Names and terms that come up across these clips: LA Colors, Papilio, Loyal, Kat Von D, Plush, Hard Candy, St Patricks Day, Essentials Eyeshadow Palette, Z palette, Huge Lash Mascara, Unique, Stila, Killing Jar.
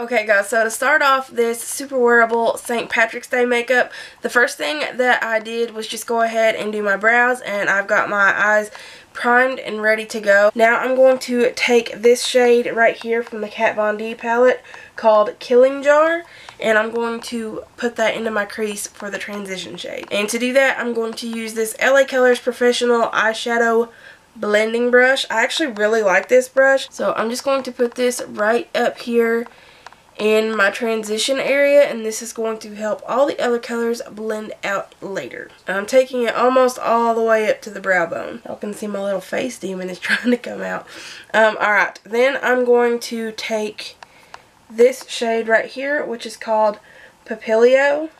Okay guys, so to start off this super wearable St. Patrick's Day makeup, the first thing that I did was just go ahead and do my brows, and I've got my eyes primed and ready to go. Now I'm going to take this shade right here from the Kat Von D palette called Killing Jar, and I'm going to put that into my crease for the transition shade. And to do that, I'm going to use this LA Colors Professional Eyeshadow Blending Brush. I actually really like this brush, so I'm just going to put this right up here in my transition area, and this is going to help all the other colors blend out later. I'm taking it almost all the way up to the brow bone. Y'all can see my little face demon is trying to come out. Alright, then I'm going to take this shade right here, which is called Papilio,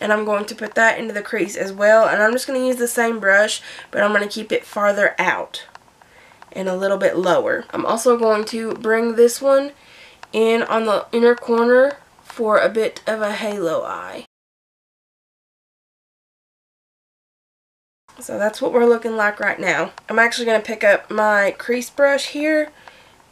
and I'm going to put that into the crease as well, and I'm just going to use the same brush, but I'm going to keep it farther out and a little bit lower. I'm also going to bring this one in on the inner corner for a bit of a halo eye. So that's what we're looking like right now. I'm actually going to pick up my crease brush here,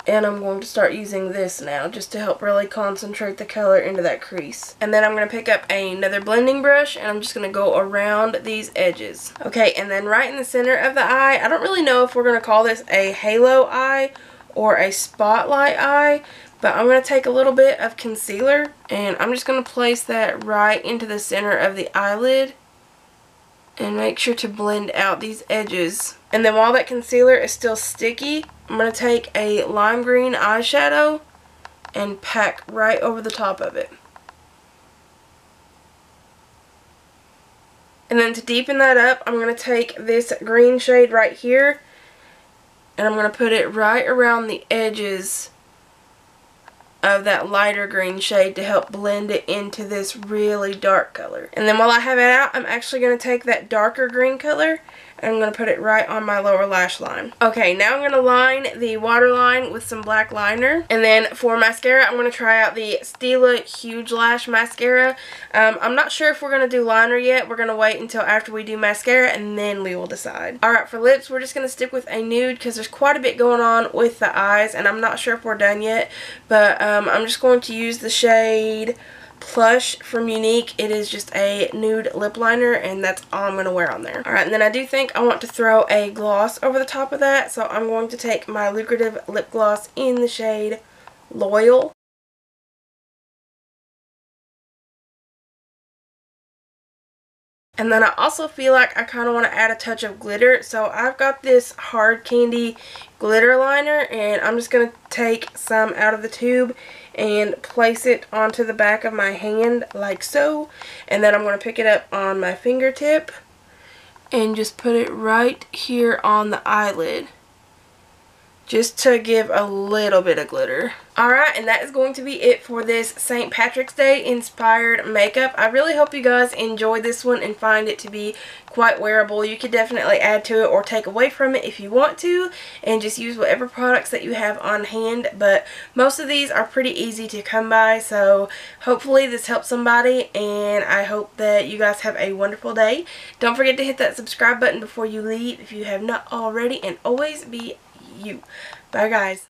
and I'm going to start using this now just to help really concentrate the color into that crease. And then I'm going to pick up another blending brush, and I'm just going to go around these edges. Okay, and then right in the center of the eye, I don't really know if we're going to call this a halo eye or a spotlight eye, but I'm going to take a little bit of concealer, and I'm just going to place that right into the center of the eyelid and make sure to blend out these edges. And then while that concealer is still sticky, I'm going to take a lime green eyeshadow and pack right over the top of it. And then to deepen that up, I'm going to take this green shade right here, and I'm going to put it right around the edges of that lighter green shade to help blend it into this really dark color. And then while I have it out, I'm actually going to take that darker green color, and I'm going to put it right on my lower lash line. Okay, now I'm going to line the waterline with some black liner. And then for mascara, I'm going to try out the Stila Huge Lash Mascara. I'm not sure if we're going to do liner yet. We're going to wait until after we do mascara, and then we will decide. Alright, for lips, we're just going to stick with a nude because there's quite a bit going on with the eyes, and I'm not sure if we're done yet. But I'm just going to use the shade Plush from Unique. It is just a nude lip liner, and that's all I'm going to wear on there. Alright, and then I do think I want to throw a gloss over the top of that, so I'm going to take my Lucrative lip gloss in the shade Loyal. And then I also feel like I kind of want to add a touch of glitter, so I've got this Hard Candy glitter liner, and I'm just going to take some out of the tube and place it onto the back of my hand like so, and then I'm going to pick it up on my fingertip and just put it right here on the eyelid just to give a little bit of glitter. Alright, and that is going to be it for this St. Patrick's Day inspired makeup. I really hope you guys enjoyed this one and find it to be quite wearable. You could definitely add to it or take away from it if you want to, and just use whatever products that you have on hand, but most of these are pretty easy to come by, so hopefully this helps somebody, and I hope that you guys have a wonderful day. Don't forget to hit that subscribe button before you leave if you have not already, and always be you. Bye guys.